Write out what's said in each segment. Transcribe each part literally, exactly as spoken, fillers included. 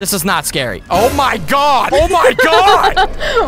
This is not scary. Oh my god! Oh my god!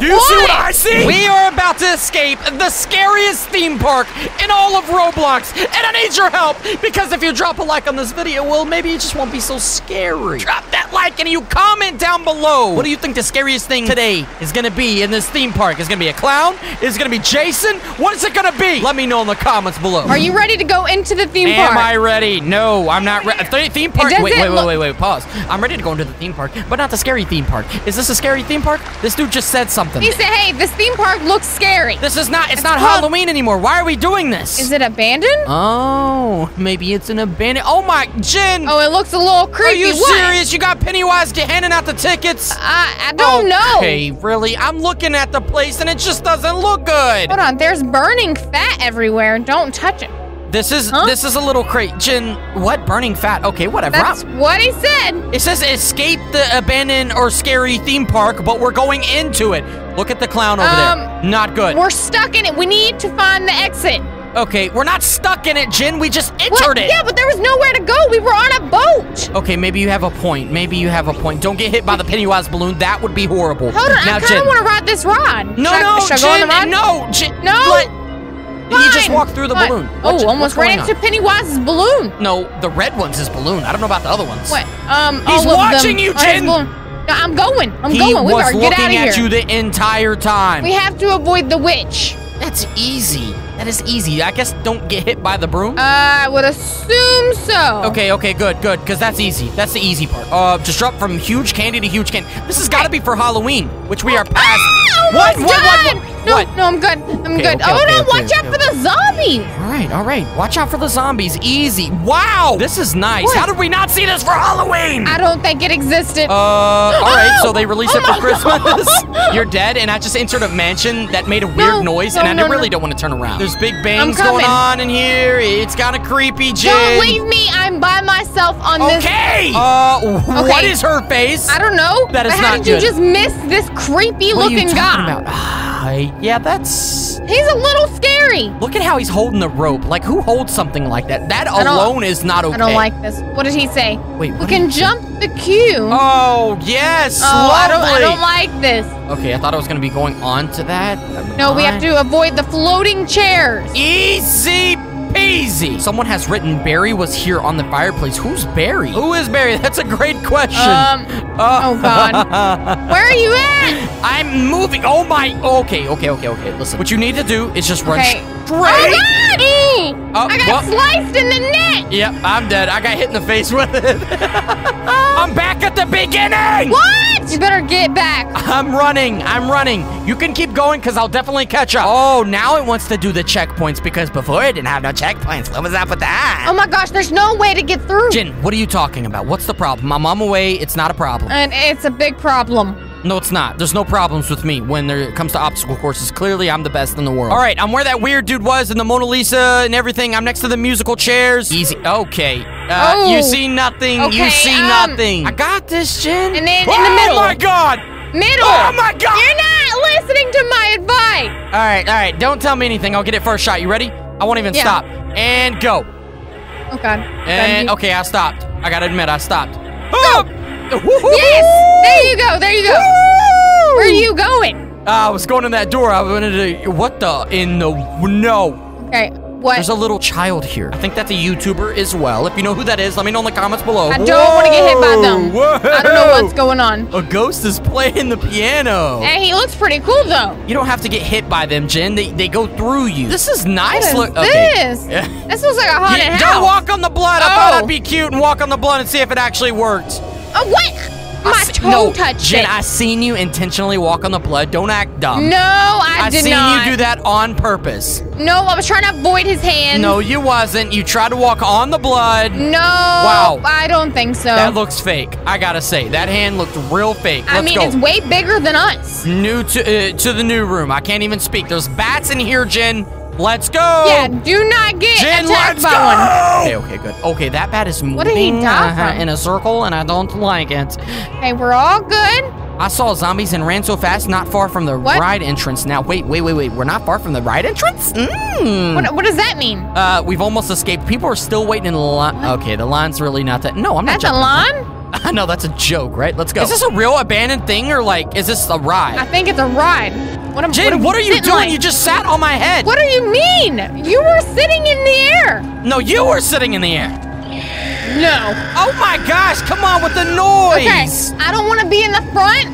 Do you what? see what I see? We are about to escape the scariest theme park in all of Roblox, and I need your help, because if you drop a like on this video, well, maybe it just won't be so scary. Drop that like, and you comment down below. What do you think the scariest thing today is gonna be in this theme park? Is it gonna be a clown? Is it gonna be Jason? What is it gonna be? Let me know in the comments below. Are you ready to go into the theme Am park? Am I ready? No, I'm not ready. Th theme park? Wait, wait, wait, wait, wait, pause. I'm ready to go into the theme park. Park, but not the scary theme park. Is this a scary theme park? This dude just said something. He said, hey, this theme park looks scary. This is not, it's, it's not called... Halloween anymore. Why are we doing this? Is it abandoned? Oh, maybe it's an abandoned. Oh my, Jen. Oh, it looks a little creepy. Are you what? serious? You got Pennywise handing out the tickets? I, I don't okay, know. Hey, really? I'm looking at the place and it just doesn't look good. Hold on, there's burning fat everywhere. Don't touch it. This is huh? this is a little crazy. Jen, what? Burning fat? Okay, whatever. That's I'm, what he said. It says escape the abandoned or scary theme park, but we're going into it. Look at the clown over um, there. Not good. We're stuck in it. We need to find the exit. Okay, we're not stuck in it, Jen. We just entered what? it. Yeah, but there was nowhere to go. We were on a boat. Okay, maybe you have a point. Maybe you have a point. Don't get hit by the Pennywise balloon. That would be horrible. Hold on, now, I kind of want to ride this rod. No, should no, I, should Jen, I go on the rod? no, Jen, no. Let, Fine. He just walked through the Fine. balloon. What, oh, almost ran into Pennywise's balloon. No, the red one's his balloon. I don't know about the other ones. What? Um, He's watching you, Jen. I'm going. I'm he going. We better get out of here. He was looking at you the entire time. We have to avoid the witch. That's easy. That is easy. I guess don't get hit by the broom. Uh, I would assume so. Okay, okay, good, good, because that's easy. That's the easy part. Uh, disrupt from huge candy to huge candy. This has got to be for Halloween, which we are past. Ah, what? What, what, what? No, what? no, I'm good. I'm okay, good. Okay, oh, okay, no, okay, watch okay, out okay. for the zombies. All right, all right. Watch out for the zombies. Easy. Wow, this is nice. What? How did we not see this for Halloween? I don't think it existed. Uh, all right, oh! so they released oh it for Christmas. You're dead, and I just entered a mansion that made a weird no, noise, no, and I no, really no. don't want to turn around. There's Big bangs going on in here. It's kind of creepy, Jen. Don't leave me. I'm by myself on okay. this. Okay. Uh, what okay. is her face? I don't know. That is but not good. How did you just miss this creepy-looking guy? About? Uh, yeah, that's. He's a little scary. Look at how he's holding the rope. Like, who holds something like that? That alone is not okay. I don't like this. What did he say? Wait. We can jump think? the queue. Oh yes. Oh, I don't, I don't like this. Okay, I thought I was gonna be going on to that. No, we have to avoid the floating chairs. Easy peasy. Someone has written Barry was here on the fireplace. Who's Barry? Who is Barry? That's a great question. Um. Uh, oh God. Where are you at? I'm moving. Oh my. Okay. Okay. Okay. Okay. Listen. What you need to do is just run okay. straight. Oh God! Mm. Oh, I got well. sliced in the neck. Yep. I'm dead. I got hit in the face with it. I'm back at the beginning. What? You better get back. I'm running. I'm running. You can keep going because I'll definitely catch up. Oh, now it wants to do the checkpoints because before it didn't have no checkpoints. What was up with that? Oh my gosh, there's no way to get through. Jen, what are you talking about? What's the problem? I'm on my way. It's not a problem. And it's a big problem. No, it's not. There's no problems with me when there comes to obstacle courses. Clearly, I'm the best in the world. All right, I'm where that weird dude was and the Mona Lisa and everything. I'm next to the musical chairs. Easy. Okay. Uh, oh. You see nothing. Okay, you see um, nothing. I got this, Jen. And then oh, in the middle. Oh, my God. Middle. Oh, my God. You're not listening to my advice. All right, all right. Don't tell me anything. I'll get it first shot. You ready? I won't even yeah. stop. And go. Oh, God. And, okay, I stopped. I got to admit, I stopped. Go. Oh. Yes! There you go, there you go. Woo! Where are you going? Uh, I was going in that door. I wanted to... What the... In the... No. Okay, what? There's a little child here. I think that's a YouTuber as well. If you know who that is, let me know in the comments below. I don't Whoa! want to get hit by them. Whoa! I don't know what's going on. A ghost is playing the piano. Hey, he looks pretty cool, though. You don't have to get hit by them, Jen. They, they go through you. This is nice. What is Look, this? Okay. This looks like a haunted yeah, house. Don't walk on the blood. Oh. I thought I'd be cute and walk on the blood and see if it actually worked. Oh, what? My toe no, touched Jen, it. I seen you intentionally walk on the blood. Don't act dumb. No, I, I did not. I seen you do that on purpose. No, I was trying to avoid his hand. No, you wasn't. You tried to walk on the blood. No. Wow. I don't think so. That looks fake. I gotta say, that hand looked real fake. Let's I mean, go. It's way bigger than us. New to, uh, to the new room. I can't even speak. There's bats in here, Jen. Let's go! Yeah, do not get Jen, attacked let's by go! one. Okay, okay, good. Okay, that bat is moving what did he die uh-huh, from? in a circle, and I don't like it. Hey, we're all good. I saw zombies and ran so fast, not far from the what? ride entrance. Now, wait, wait, wait, wait. We're not far from the ride entrance? Mm. What, what does that mean? Uh, we've almost escaped. People are still waiting in the line. Okay, the line's really not that. No, I'm not. That's a line? No, that's a joke, right? Let's go. Is this a real abandoned thing, or like, is this a ride? I think it's a ride. What am, Jin, what, what are you doing? Like? You just sat on my head. What do you mean? You were sitting in the air. No, you were sitting in the air. No. Oh my gosh, come on with the noise. Okay, I don't want to be in the front.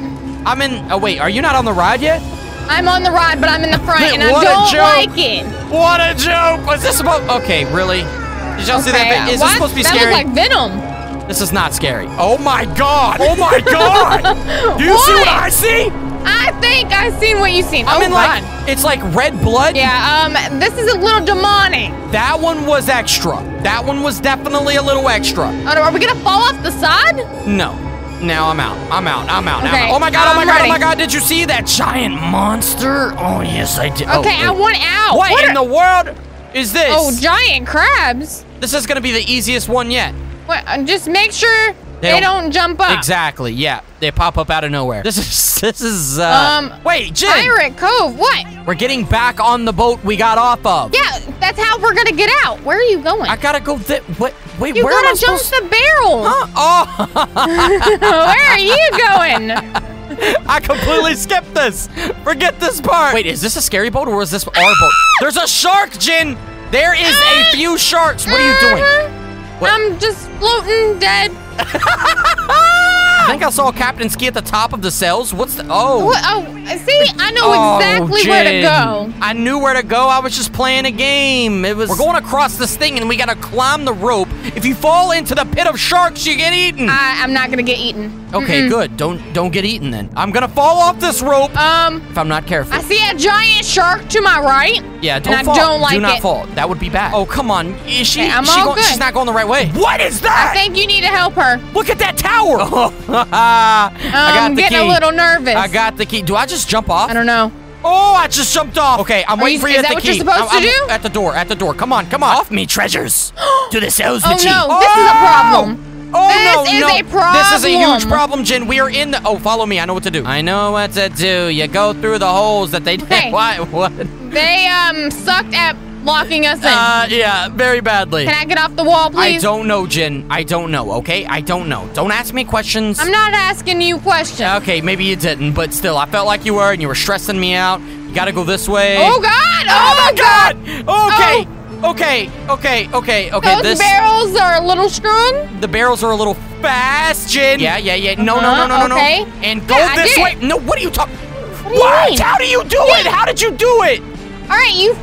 I'm in, oh wait, are you not on the ride yet? I'm on the ride, but I'm in the front, Man, and I don't joke. like it. What a joke. Was this about, okay, really? Did y'all okay. see that? Is what? This supposed to be that scary? That looks like Venom. This is not scary. Oh my god! Oh my god! Do you what? see what I see? I think I've seen what you've seen. I mean, oh like, god. It's like red blood. Yeah, um, this is a little demonic. That one was extra. That one was definitely a little extra. Oh, are we gonna fall off the side? No. Now I'm out. I'm out. I'm out. Okay. I'm out. Oh my god, oh my I'm god, ready. oh my god, did you see that giant monster? Oh yes, I did. Okay, oh, I oh. want out. What, what in are... the world is this? Oh, giant crabs. This is gonna be the easiest one yet. What, just make sure they, they don't, don't jump up. Exactly. Yeah, they pop up out of nowhere. This is this is. Uh, um. Wait, Jin. Pirate Cove. What? We're getting back on the boat we got off of. Yeah, that's how we're gonna get out. Where are you going? I gotta go. Th what? Wait, you where gotta am I jump supposed the barrel. Huh? Oh. Where are you going? I completely skipped this. Forget this part. Wait, is this a scary boat or is this our boat? There's a shark, Jin. There is uh, a few sharks. What are you doing? Uh-huh. What? I'm just floating dead. I think I saw Captain Ski at the top of the cells. What's the... Oh. What, oh, see? I know oh, exactly Jin. where to go. I knew where to go. I was just playing a game. It was... We're going across this thing, and we got to climb the rope. If you fall into the pit of sharks, you get eaten. I, I'm not going to get eaten. Okay, mm-mm. good. Don't don't get eaten, then. I'm going to fall off this rope um, if I'm not careful. I see a giant shark to my right. Yeah, don't and fall. I don't like Do not it. fall. That would be bad. Oh, come on. Is she, okay, I'm she all going, good. She's not going the right way. What is that? I think you need to help her. Look at that tower. um, I got I'm the getting key. a little nervous. I got the key. Do I just jump off? I don't know. Oh, I just jumped off. Okay, I'm Are waiting you, for you at the key. Is that what you're supposed I'm, to do? I'm at the door, at the door. Come on, come on. Off me, treasures. To the sales oh, machine. No. Oh, no. This is a problem. Oh, this no, is no. a problem. This is a huge problem, Jin. We are in the... Oh, follow me. I know what to do. I know what to do. You go through the holes that they did. Okay. What? What? They um sucked at locking us in. Uh, yeah, very badly. Can I get off the wall, please? I don't know, Jin. I don't know, okay? I don't know. Don't ask me questions. I'm not asking you questions. Okay, maybe you didn't, but still, I felt like you were, and you were stressing me out. You gotta go this way. Oh, God! Oh, oh my God! God. Okay. Oh. Okay, okay, okay, okay. Those this... barrels are a little strong. The barrels are a little fast, Jin. Yeah, yeah, yeah. No, uh -huh, no, no, no, no, okay. no. And go yeah, this way. No, what are you talking? What? what? You How do you do yeah. it? How did you do it? All right, you.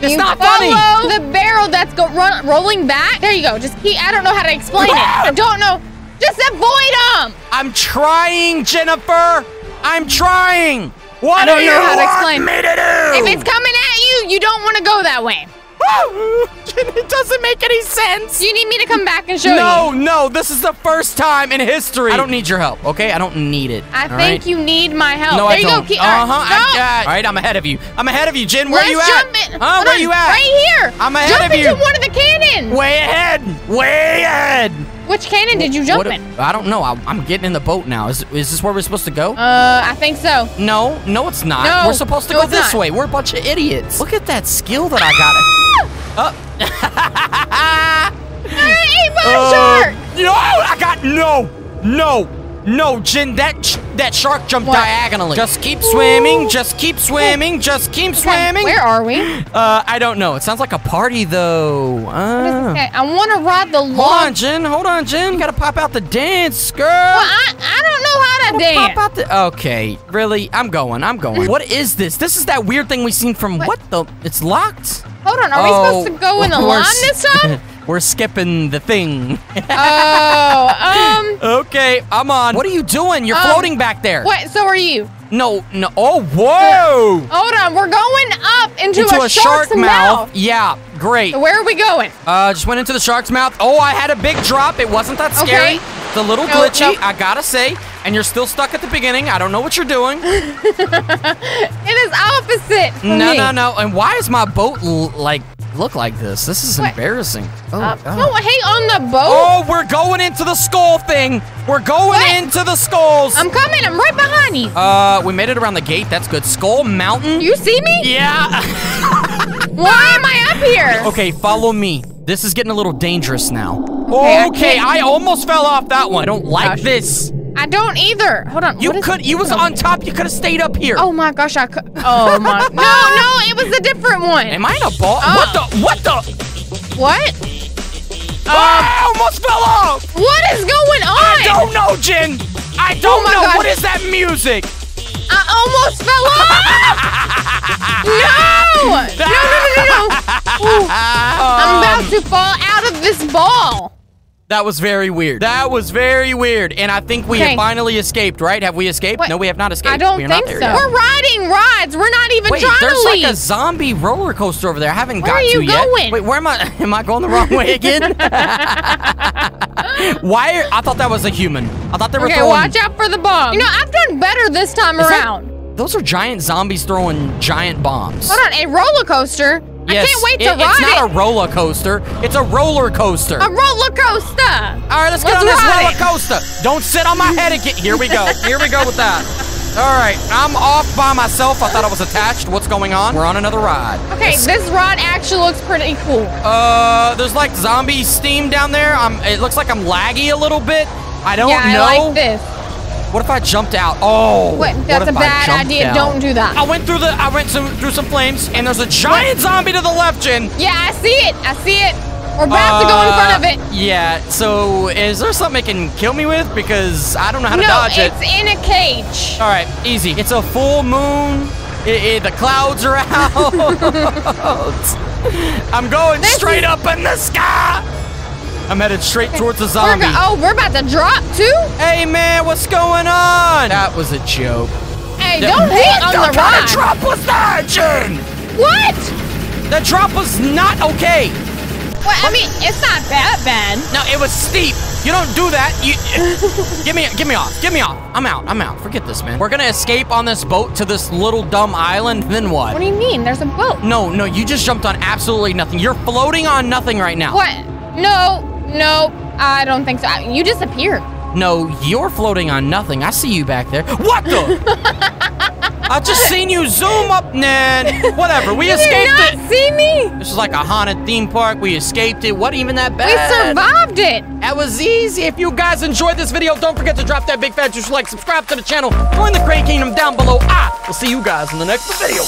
It's you not funny. The barrel that's go run rolling back. There you go. Just keep. I don't know how to explain it. I don't know. Just avoid them. I'm trying, Jennifer. I'm trying. What I don't do you know how to explain. me to do? If it's coming at you, you don't want to go that way. It doesn't make any sense. You need me to come back and show no, you. No, no. This is the first time in history. I don't need your help, okay? I don't need it. I think right? you need my help. No, there I you don't. go. Uh-huh. I, uh, all right, I'm ahead of you. I'm ahead of you, Jin. Where Let's are you at? Jump in. Huh? Where on, are you at? Right here. I'm ahead jump of you. Jump into one of the cannons. Way ahead. Way ahead. Which cannon did you jump what, in? I don't know. I, I'm getting in the boat now. Is, is this where we're supposed to go? Uh, I think so. No, no, it's not. No, we're supposed to no, go this not. way. We're a bunch of idiots. Look at that skill that I got. Oh. I ate by a shark. Uh, no, I got no, no, no, Jin. That that shark jumped what? diagonally. Just keep swimming. Ooh. Just keep swimming. Just keep okay, swimming. Where are we? Uh, I don't know. It sounds like a party though. Uh. Okay, I want to ride the log. Hold on, Jin. Hold on, Jin. You gotta pop out the dance, girl. Well, I, I don't know how to dance. Pop out the. Okay, really? I'm going. I'm going. What is this? This is that weird thing we seen from what, what the? It's locked. Hold on, are oh, we supposed to go in the lawn this time? We're skipping the thing. Oh, um. Okay, I'm on. What are you doing? You're um, floating back there. What? So are you. No, no. Oh, whoa. Hold on, we're going up into, into a, a shark's shark mouth. mouth. Yeah, great. So where are we going? Uh, just went into the shark's mouth. Oh, I had a big drop. It wasn't that scary. Okay. It's a little nope, glitchy, nope. I gotta say. And you're still stuck at the beginning. I don't know what you're doing. It is opposite for No, me. no, no. And why is my boat, l like, look like this? This is what? embarrassing. Oh, uh, oh. No, hey, on the boat? Oh, we're going into the skull thing. We're going what? into the skulls. I'm coming. I'm right behind you. Uh, we made it around the gate. That's good. Skull Mountain. You see me? Yeah. Why am I up here? Okay, follow me. This is getting a little dangerous now. Okay, okay I, I almost fell off that one. I don't like gosh. this. I don't either. Hold on. You could. You was on top. You could have stayed up here. Oh my gosh! I could. Oh my. No, no, it was a different one. Am I in a ball? Uh, what the? What the? What? Oh, um, I almost fell off! What is going on? I don't know, Jen! I don't oh know! Gosh. What is that music? I almost fell off! No! No, no, no, no, no! Um, I'm about to fall out of this ball! That was very weird. That was very weird. And I think we okay. have finally escaped, right? Have we escaped? What? No, we have not escaped. I don't We're think so. Yet. We're riding rides. We're not even Wait, trying to leave. There's like a zombie roller coaster over there. I haven't where got to yet. Where are you going? Wait, where am I? Am I going the wrong way again? Why? Are, I thought that was a human. I thought they were okay, throwing... watch out for the bomb. You know, I've done better this time Is around. That, those are giant zombies throwing giant bombs. Hold on, a roller coaster? Yes. I can't wait to it, ride it's it. It's not a roller coaster. It's a roller coaster. A roller coaster. All right, let's get let's on this roller it. coaster. Don't sit on my head again. Here we go. Here we go with that. All right, I'm off by myself. I thought I was attached. What's going on? We're on another ride. Okay, let's... this ride actually looks pretty cool. Uh, there's like zombie steam down there. I'm. It looks like I'm laggy a little bit. I don't yeah, know. I like this. What if I jumped out? Oh, Wait, that's a bad idea. Out? Don't do that. I went through the, I went some, through some flames, and there's a giant what? zombie to the left, Jen. Yeah, I see it. I see it. We're about uh, to go in front of it. Yeah. So, is there something it can kill me with? Because I don't know how to no, dodge it. No, it's in a cage. All right, easy. It's a full moon. It, it, the clouds are out. I'm going this straight up in the sky. I'm headed straight towards the zombie. We're oh, we're about to drop, too? Hey, man, what's going on? That was a joke. Hey, the don't hit on the, the ride. What kind of drop was that, Jen? What? The drop was not okay. Well, what? I mean, it's not that bad. No, it was steep. You don't do that. You, give me, give me off. Give me off. I'm out. I'm out. Forget this, man. We're going to escape on this boat to this little dumb island. Then what? What do you mean? There's a boat. No, no, you just jumped on absolutely nothing. You're floating on nothing right now. What? No. No, I don't think so. You disappeared. No, you're floating on nothing. I see you back there. What the? I just seen you zoom up, man. Whatever, we escaped it. Did you not see me? This is like a haunted theme park. We escaped it. What even that bad? We survived it. That was easy. If you guys enjoyed this video, don't forget to drop that big fat juice like, subscribe to the channel, join the Crane Kingdom down below. I will see you guys in the next video.